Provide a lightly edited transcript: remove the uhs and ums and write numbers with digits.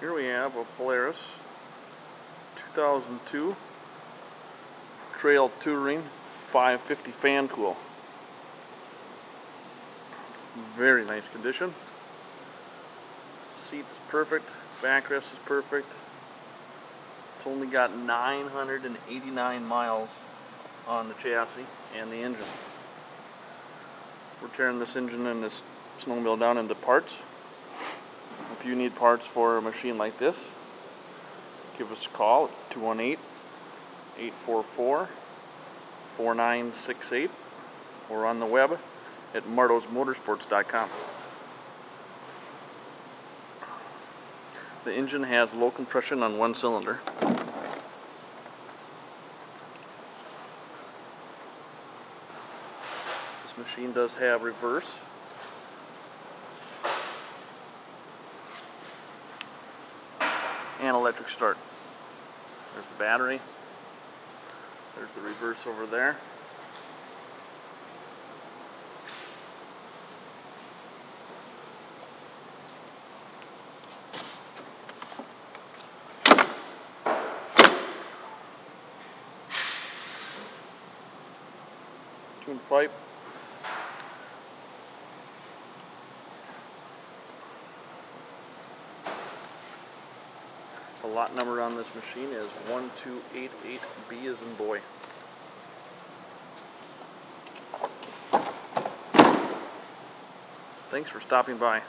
Here we have a Polaris 2002 Trail Touring 550 fan coil. Very nice condition. Seat is perfect. Backrest is perfect. It's only got 989 miles on the chassis and the engine. We're tearing this engine and this snowmobile down into parts. If you need parts for a machine like this, give us a call at 218-844-4968 or on the web at martosmotorsports.com. The engine has low compression on one cylinder. This machine does have reverse. And electric start. There's the battery. There's the reverse over there. Tune pipe. The lot number on this machine is 1288B as in boy. Thanks for stopping by.